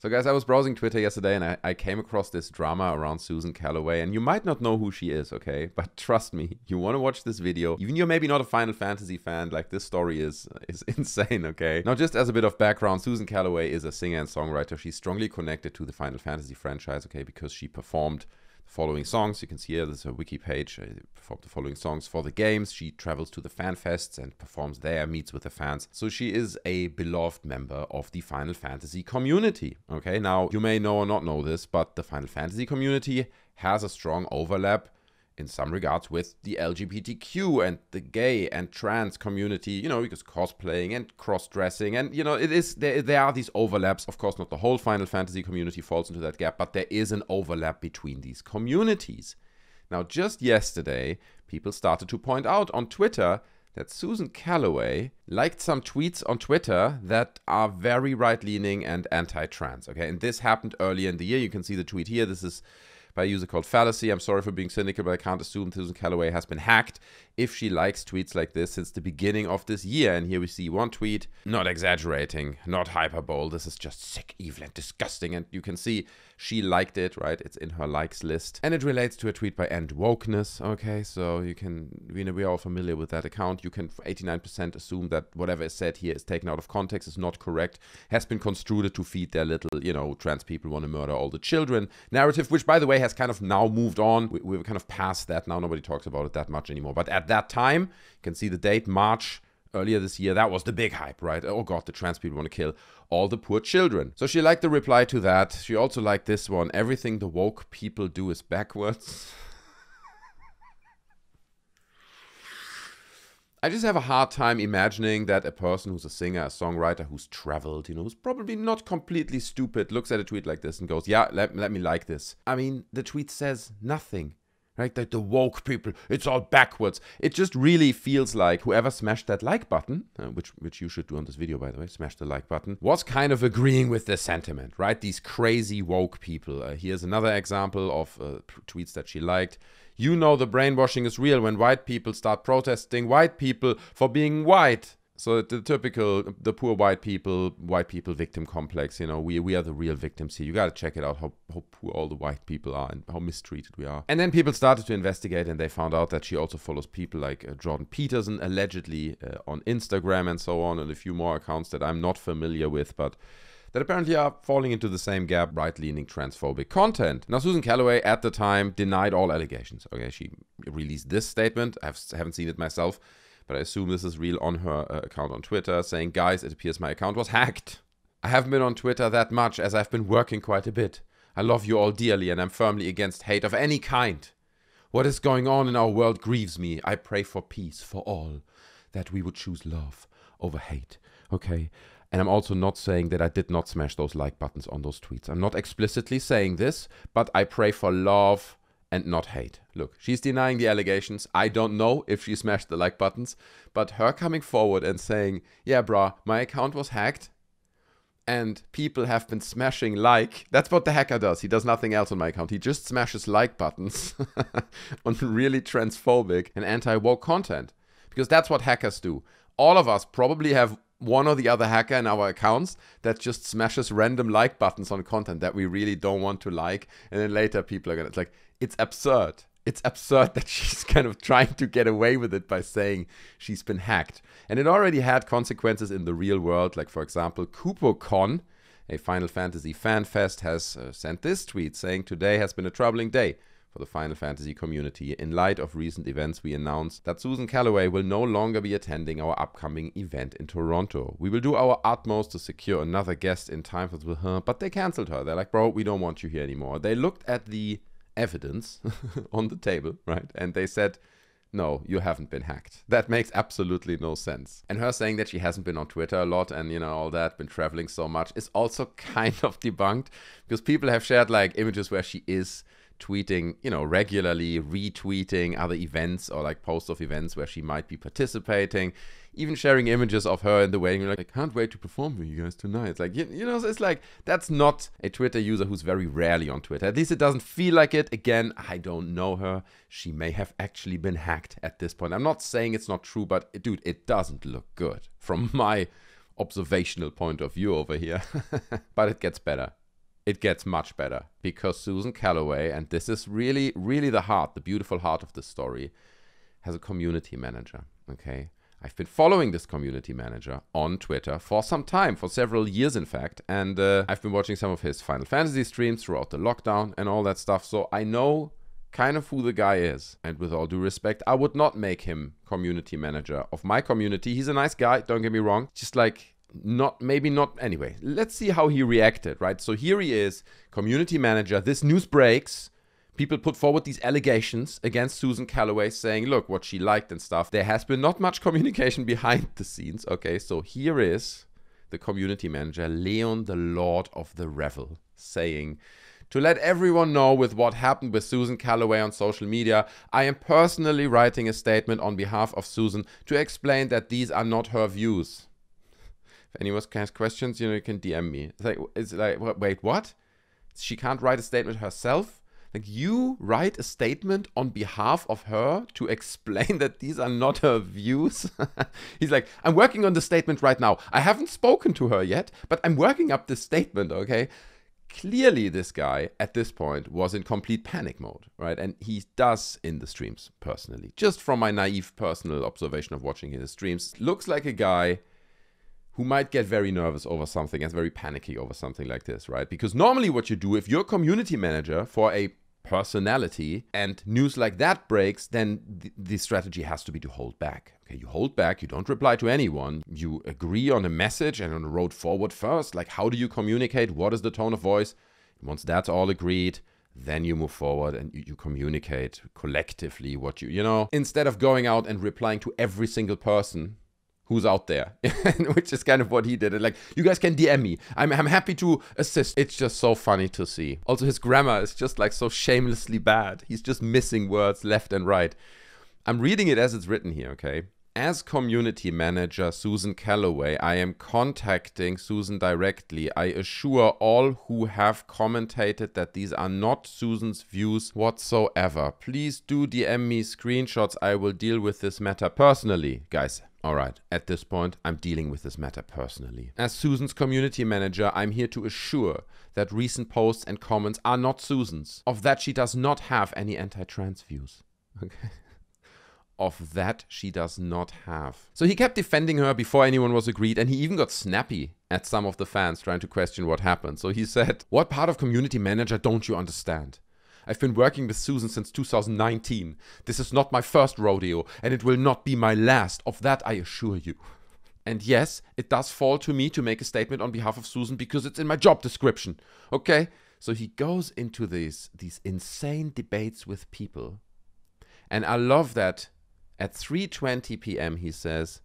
So guys, I was browsing Twitter yesterday and I came across this drama around Susan Calloway, and you might not know who she is, okay? But trust me, you want to watch this video. Even you're maybe not a Final Fantasy fan, like this story is insane, okay? Now just as a bit of background, Susan Calloway is a singer and songwriter. She's strongly connected to the Final Fantasy franchise, okay? Because she performed the following songs. You can see here, this is her wiki page. She performed the following songs for the games. She travels to the fan fests and performs there, meets with the fans. So she is a beloved member of the Final Fantasy community. Okay, now you may know or not know this, but the Final Fantasy community has a strong overlap in some regards with the LGBTQ and the gay and trans community, you know, because cosplaying and cross-dressing and, you know, it is, there are these overlaps. Of course, not the whole Final Fantasy community falls into that gap, but there is an overlap between these communities. Now, just yesterday, people started to point out on Twitter that Susan Calloway liked some tweets on Twitter that are very right-leaning and anti-trans, okay? And this happened earlier in the year. You can see the tweet here. This is by a user called Fallacy. I'm sorry for being cynical, but I can't assume Susan Calloway has been hacked if she likes tweets like this since the beginning of this year. And here we see one tweet, not exaggerating, not hyperbole. This is just sick, evil, and disgusting. And you can see she liked it, right? It's in her likes list. And it relates to a tweet by End Wokeness, okay? So you can, you know, we're all familiar with that account. You can 89% assume that whatever is said here is taken out of context, is not correct, has been construed to feed their little, you know, trans people want to murder all the children narrative, which by the way, has kind of now moved on. We've kind of passed that now. Nobody talks about it that much anymore. But at that time, you can see the date, March, earlier this year, that was the big hype, right? Oh God, the trans people want to kill all the poor children. So she liked the reply to that. She also liked this one. Everything the woke people do is backwards. I just have a hard time imagining that a person who's a singer, a songwriter, who's traveled, you know, who's probably not completely stupid, looks at a tweet like this and goes, yeah, let me like this. I mean, the tweet says nothing, right? Like the woke people, it's all backwards. It just really feels like whoever smashed that like button, which you should do on this video, by the way, smash the like button, was kind of agreeing with the sentiment, right? These crazy woke people. Here's another example of tweets that she liked. You know the brainwashing is real when white people start protesting white people for being white. So the typical, the poor white people victim complex, you know, we are the real victims here. You got to check it out, how poor all the white people are and how mistreated we are. And then people started to investigate and they found out that she also follows people like Jordan Peterson, allegedly on Instagram and so on, and a few more accounts that I'm not familiar with, but that apparently are falling into the same gap, right-leaning transphobic content. Now, Susan Calloway at the time denied all allegations. Okay, she released this statement. I haven't seen it myself, but I assume this is real on her account on Twitter, saying, guys, it appears my account was hacked. I haven't been on Twitter that much as I've been working quite a bit. I love you all dearly and I'm firmly against hate of any kind. What is going on in our world grieves me. I pray for peace for all, that we would choose love over hate. Okay. And I'm also not saying that I did not smash those like buttons on those tweets. I'm not explicitly saying this, but I pray for love and not hate. Look, she's denying the allegations. I don't know if she smashed the like buttons, but her coming forward and saying, yeah, brah, my account was hacked and people have been smashing like, that's what the hacker does. He does nothing else on my account. He just smashes like buttons on really transphobic and anti-woke content, because that's what hackers do. All of us probably have one or the other hacker in our accounts that just smashes random like buttons on content that we really don't want to like, and then later people are gonna, it's like, it's absurd. It's absurd that she's kind of trying to get away with it by saying she's been hacked. And it already had consequences in the real world, like for example, KupoCon, a Final Fantasy fan fest, has sent this tweet saying, today has been a troubling day for the Final Fantasy community. In light of recent events, we announced that Susan Calloway will no longer be attending our upcoming event in Toronto. We will do our utmost to secure another guest in time for the but they canceled her. They're like, bro, we don't want you here anymore. They looked at the evidence on the table, right? And they said, no, you haven't been hacked. That makes absolutely no sense. And her saying that she hasn't been on Twitter a lot and, you know, all that, been traveling so much, is also kind of debunked, because people have shared like images where she is tweeting, you know, regularly, retweeting other events or like posts of events where she might be participating, even sharing images of her in the wedding. Like, I can't wait to perform for you guys tonight. It's like, you know, it's like, that's not a Twitter user who's very rarely on Twitter. At least it doesn't feel like it. Again, I don't know her. She may have actually been hacked at this point. I'm not saying it's not true, but dude, it doesn't look good from my observational point of view over here, but it gets better. it gets much better, because Susan Calloway, and this is really, really the heart, the beautiful heart of the story, has a community manager, okay? I've been following this community manager on Twitter for some time, for several years, in fact, and I've been watching some of his Final Fantasy streams throughout the lockdown and all that stuff, so I know kind of who the guy is. And with all due respect, I would not make him community manager of my community. He's a nice guy, don't get me wrong, just like, not, maybe not, anyway. Let's see how he reacted, right? So here he is, community manager, this news breaks. People put forward these allegations against Susan Calloway saying, look, what she liked and stuff. There has been not much communication behind the scenes. Okay, so here is the community manager, Leon the Lord of the Revel, saying, to let everyone know with what happened with Susan Calloway on social media, I am personally writing a statement on behalf of Susan to explain that these are not her views. If anyone has questions, you know, you can DM me. It's like, wait, what? She can't write a statement herself? Like, you write a statement on behalf of her to explain that these are not her views? He's like, I'm working on the statement right now. I haven't spoken to her yet, but I'm working up this statement, okay? Clearly, this guy at this point was in complete panic mode, right? And he does in the streams, personally. Just from my naive personal observation of watching his streams, looks like a guy who might get very nervous over something and very panicky over something like this, right? Because normally what you do, if you're a community manager for a personality and news like that breaks, then the strategy has to be to hold back. Okay, you hold back, you don't reply to anyone, you agree on a message and on the road forward first. Like, how do you communicate? What is the tone of voice? And once that's all agreed, then you move forward and you communicate collectively what you know, instead of going out and replying to every single person who's out there, which is kind of what he did. And like, you guys can DM me. I'm happy to assist. It's just so funny to see. Also, his grammar is just like so shamelessly bad. He's just missing words left and right. I'm reading it as it's written here, okay? As community manager Susan Calloway, I am contacting Susan directly. I assure all who have commentated that these are not Susan's views whatsoever. Please do DM me screenshots. I will deal with this matter personally. Guys, all right, at this point, I'm dealing with this matter personally. As Susan's community manager, I'm here to assure that recent posts and comments are not Susan's. Of that, she does not have any anti-trans views. Okay. Of that she does not have. So he kept defending her before anyone was agreed, and he even got snappy at some of the fans trying to question what happened. So he said, what part of community manager don't you understand? I've been working with Susan since 2019. This is not my first rodeo, and it will not be my last. Of that I assure you. And yes, it does fall to me to make a statement on behalf of Susan because it's in my job description, okay? So he goes into these insane debates with people. And I love that at 3:20 p.m. he says,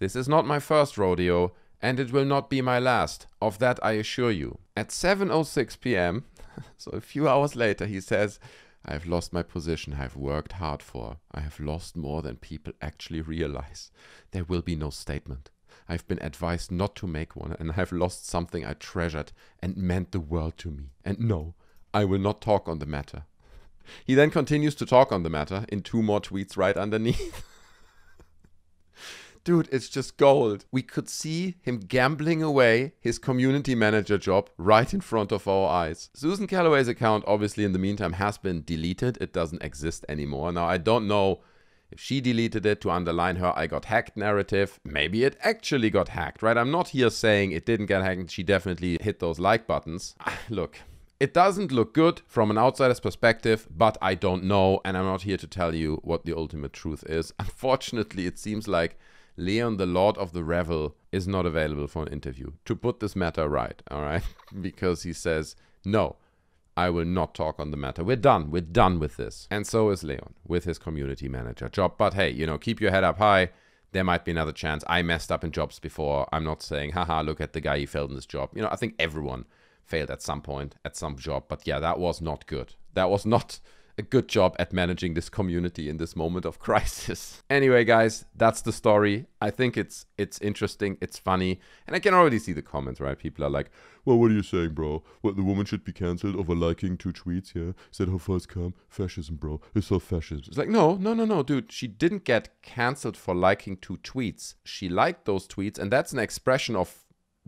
this is not my first rodeo and it will not be my last. Of that I assure you. At 7:06 p.m, so a few hours later, he says, I have lost my position I have worked hard for. I have lost more than people actually realize. There will be no statement. I've been advised not to make one, and I have lost something I treasured and meant the world to me. And no, I will not talk on the matter. He then continues to talk on the matter in two more tweets right underneath. Dude, it's just gold. We could see him gambling away his community manager job right in front of our eyes. Susan Calloway's account, obviously, in the meantime, has been deleted. It doesn't exist anymore. Now, I don't know if she deleted it to underline her I got hacked narrative. Maybe it actually got hacked, right? I'm not here saying it didn't get hacked. She definitely hit those like buttons. Look. It doesn't look good from an outsider's perspective, but I don't know, and I'm not here to tell you what the ultimate truth is. Unfortunately, it seems like Leon, the Lord of the Revel, is not available for an interview to put this matter right, all right? Because he says, no, I will not talk on the matter. We're done with this. And so is Leon with his community manager job. But hey, you know, keep your head up high. There might be another chance. I messed up in jobs before. I'm not saying, haha, look at the guy, he failed in this job. You know, I think everyone failed at some point, at some job. But yeah, that was not good. That was not a good job at managing this community in this moment of crisis. Anyway, guys, that's the story. I think it's interesting, it's funny. And I can already see the comments, right? People are like, well, what are you saying, bro? Well, the woman should be cancelled over liking two tweets, yeah? Said her first come, fascism, bro. It's so fascism. It's like, no, dude. She didn't get cancelled for liking two tweets. She liked those tweets, and that's an expression of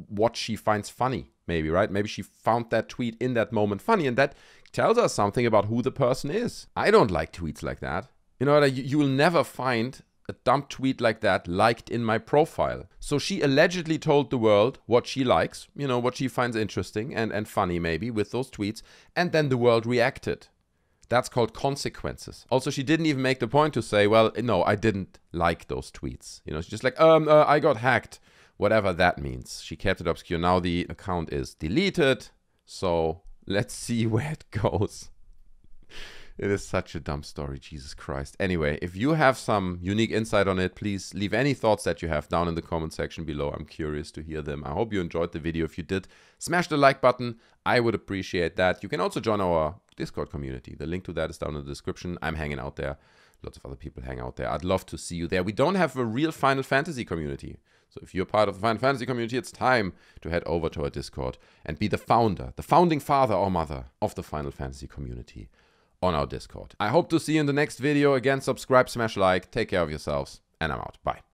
what she finds funny. maybe, right? Maybe she found that tweet in that moment funny, and that tells us something about who the person is. I don't like tweets like that. You know, you will never find a dumb tweet like that liked in my profile. So she allegedly told the world what she likes, you know, what she finds interesting and funny maybe with those tweets, and then the world reacted. That's called consequences. Also, she didn't even make the point to say, well, no, I didn't like those tweets. You know, she's just like, I got hacked, whatever that means. She kept it obscure. Now the account is deleted. So let's see where it goes. It is such a dumb story, Jesus Christ. Anyway, if you have some unique insight on it, please leave any thoughts that you have down in the comment section below. I'm curious to hear them. I hope you enjoyed the video. If you did, smash the like button. I would appreciate that. You can also join our Discord community. The link to that is down in the description. I'm hanging out there. Lots of other people hang out there. I'd love to see you there. We don't have a real Final Fantasy community. So if you're part of the Final Fantasy community, it's time to head over to our Discord and be the founder, the founding father or mother of the Final Fantasy community on our Discord. I hope to see you in the next video. Again, subscribe, smash like, take care of yourselves, and I'm out. Bye.